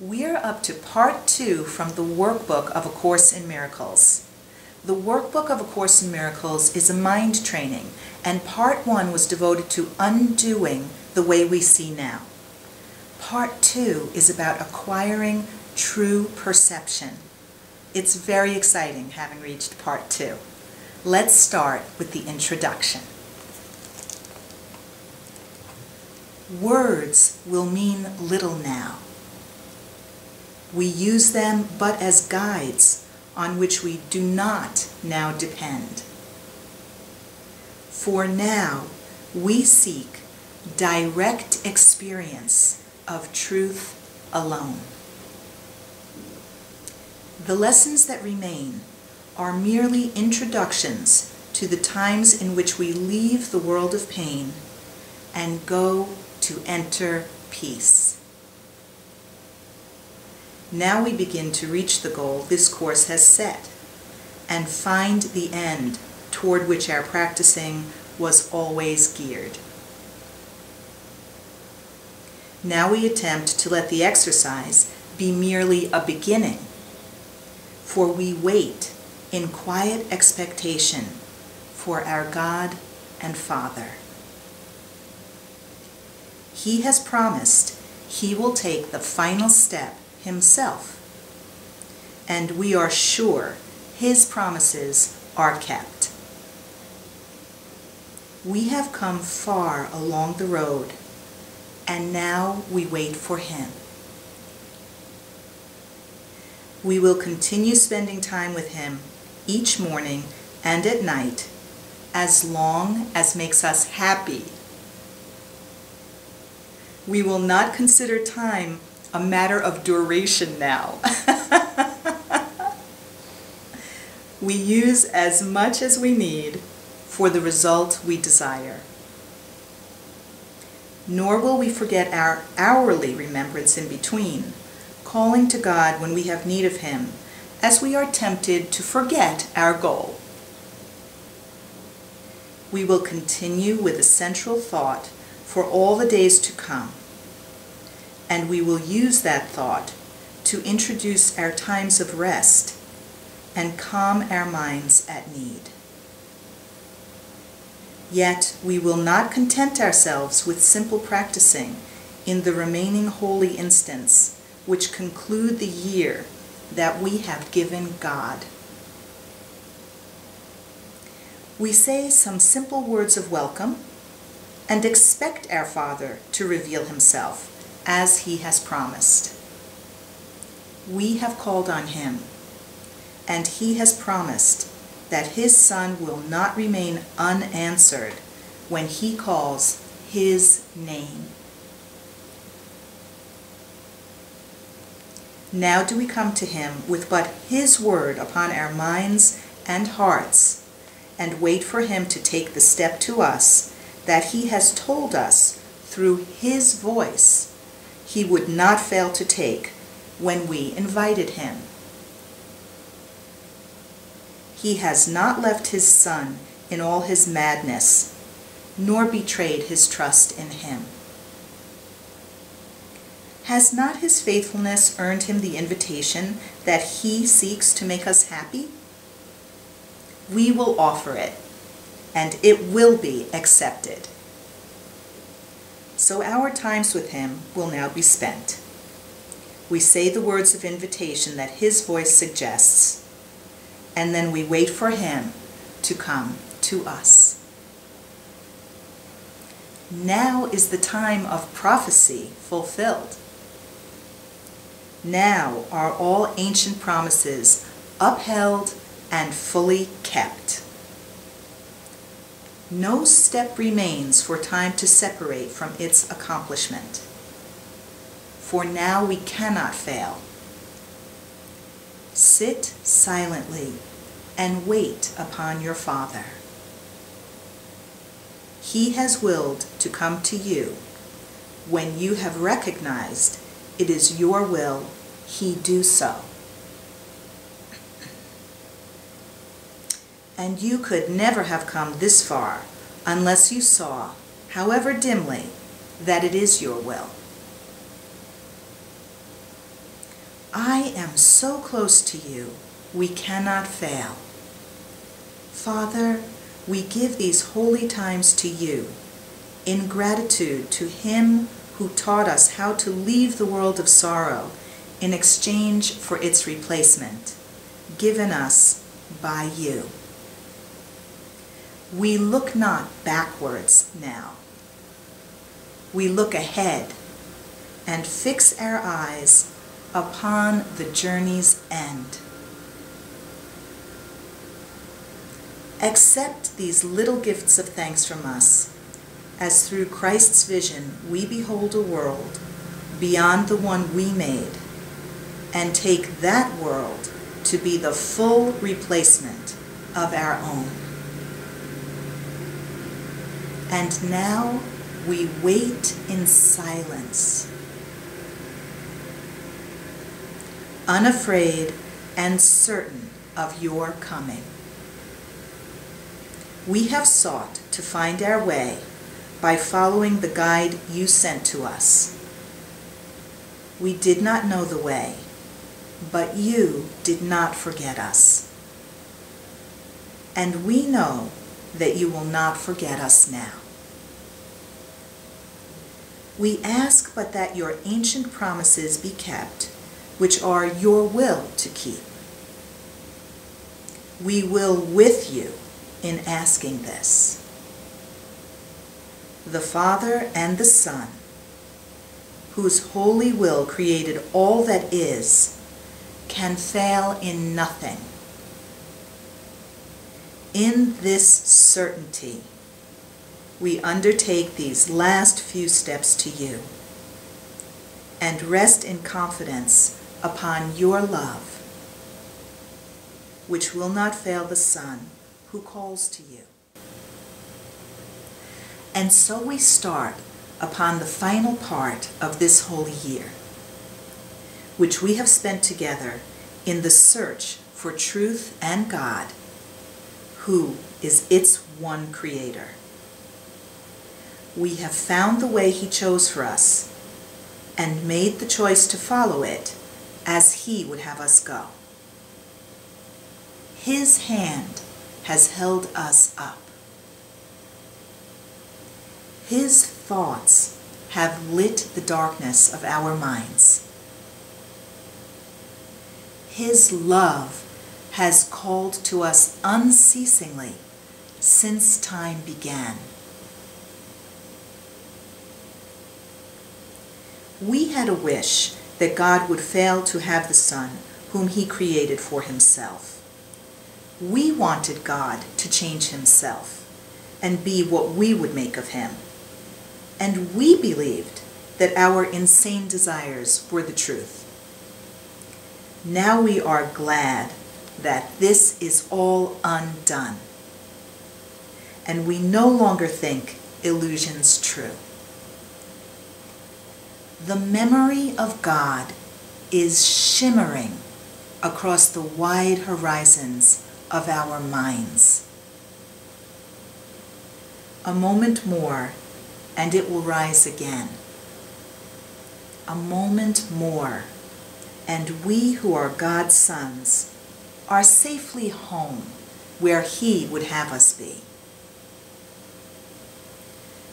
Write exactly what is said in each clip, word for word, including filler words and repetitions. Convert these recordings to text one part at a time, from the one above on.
We're up to part two from the workbook of A Course in Miracles. The workbook of A Course in Miracles is a mind training, and part one was devoted to undoing the way we see now. Part two is about acquiring true perception. It's very exciting having reached part two. Let's start with the introduction. Words will mean little now. We use them but as guides on which we do not now depend. For now, we seek direct experience of truth alone. The lessons that remain are merely introductions to the times in which we leave the world of pain and go to enter peace. Now we begin to reach the goal this course has set and find the end toward which our practicing was always geared. Now we attempt to let the exercise be merely a beginning, for we wait in quiet expectation for our God and Father. He has promised He will take the final step Himself, and we are sure His promises are kept. We have come far along the road, and now we wait for Him. We will continue spending time with Him each morning and at night, as long as makes us happy. We will not consider time a matter of duration now. We use as much as we need for the result we desire. Nor will we forget our hourly remembrance in between, calling to God when we have need of Him, as we are tempted to forget our goal. We will continue with a central thought for all the days to come, and we will use that thought to introduce our times of rest and calm our minds at need. Yet we will not content ourselves with simple practicing in the remaining holy instants which conclude the year that we have given God. We say some simple words of welcome and expect our Father to reveal Himself as He has promised. We have called on Him, and He has promised that His Son will not remain unanswered when He calls His name. Now do we come to Him with but His word upon our minds and hearts, and wait for Him to take the step to us that He has told us through His voice He would not fail to take when we invited Him. He has not left His Son in all His madness, nor betrayed His trust in Him. Has not His faithfulness earned Him the invitation that He seeks to make us happy? We will offer it, and it will be accepted. So our times with Him will now be spent. We say the words of invitation that His voice suggests, and then we wait for Him to come to us. Now is the time of prophecy fulfilled. Now are all ancient promises upheld and fully kept. No step remains for time to separate from its accomplishment. For now we cannot fail. Sit silently and wait upon your Father. He has willed to come to you when you have recognized it is your will He do so. And you could never have come this far unless you saw, however dimly, that it is your will. I am so close to you, we cannot fail. Father, we give these holy times to you, in gratitude to Him who taught us how to leave the world of sorrow in exchange for its replacement, given us by you. We look not backwards now. We look ahead and fix our eyes upon the journey's end. Accept these little gifts of thanks from us, as through Christ's vision we behold a world beyond the one we made, and take that world to be the full replacement of our own. And now we wait in silence, unafraid and certain of your coming. We have sought to find our way by following the guide you sent to us. We did not know the way, but you did not forget us. And we know that you will not forget us now. We ask but that your ancient promises be kept, which are your will to keep. We will with you in asking this. The Father and the Son, whose holy will created all that is, can fail in nothing. In this certainty, we undertake these last few steps to you, and rest in confidence upon your love, which will not fail the Son who calls to you. And so we start upon the final part of this holy year, which we have spent together in the search for truth and God, who is its one creator. We have found the way He chose for us and made the choice to follow it as He would have us go. His hand has held us up. His thoughts have lit the darkness of our minds. His love has called to us unceasingly since time began. We had a wish that God would fail to have the Son whom He created for Himself. We wanted God to change Himself and be what we would make of Him. And we believed that our insane desires were the truth. Now we are glad that this is all undone, and we no longer think illusions true. The memory of God is shimmering across the wide horizons of our minds. A moment more, and it will rise again. A moment more, and we who are God's sons are safely home where He would have us be.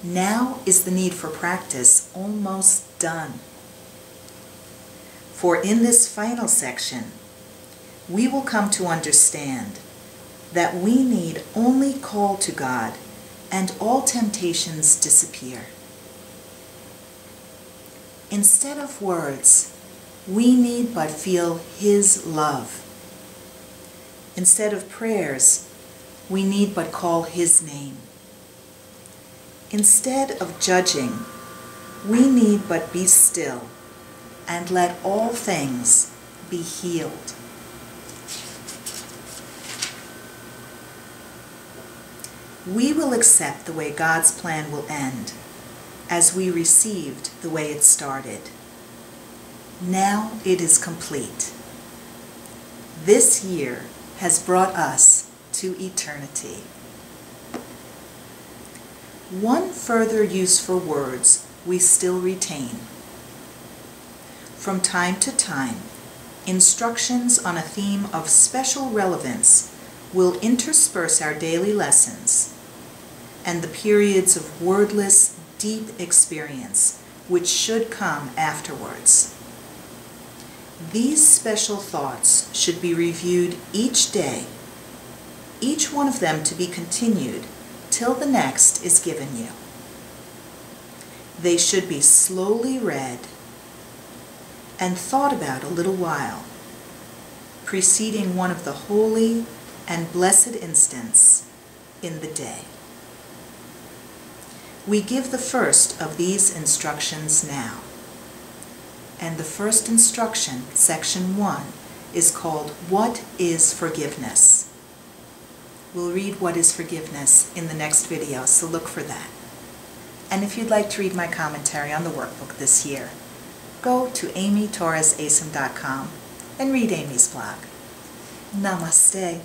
Now is the need for practice almost done. For in this final section, we will come to understand that we need only call to God and all temptations disappear. Instead of words, we need but feel His love. Instead of prayers, we need but call His name. Instead of judging, we need but be still and let all things be healed. We will accept the way God's plan will end, as we received the way it started. Now it is complete. This year has brought us to eternity. One further use for words we still retain. From time to time, instructions on a theme of special relevance will intersperse our daily lessons and the periods of wordless, deep experience which should come afterwards. These special thoughts should be reviewed each day, each one of them to be continued till the next is given you. They should be slowly read and thought about a little while, preceding one of the holy and blessed instants in the day. We give the first of these instructions now. And the first instruction, section one, is called What is Forgiveness? We'll read What is Forgiveness in the next video, so look for that. And if you'd like to read my commentary on the workbook this year, go to amy torres a s m dot com and read Amy's blog. Namaste.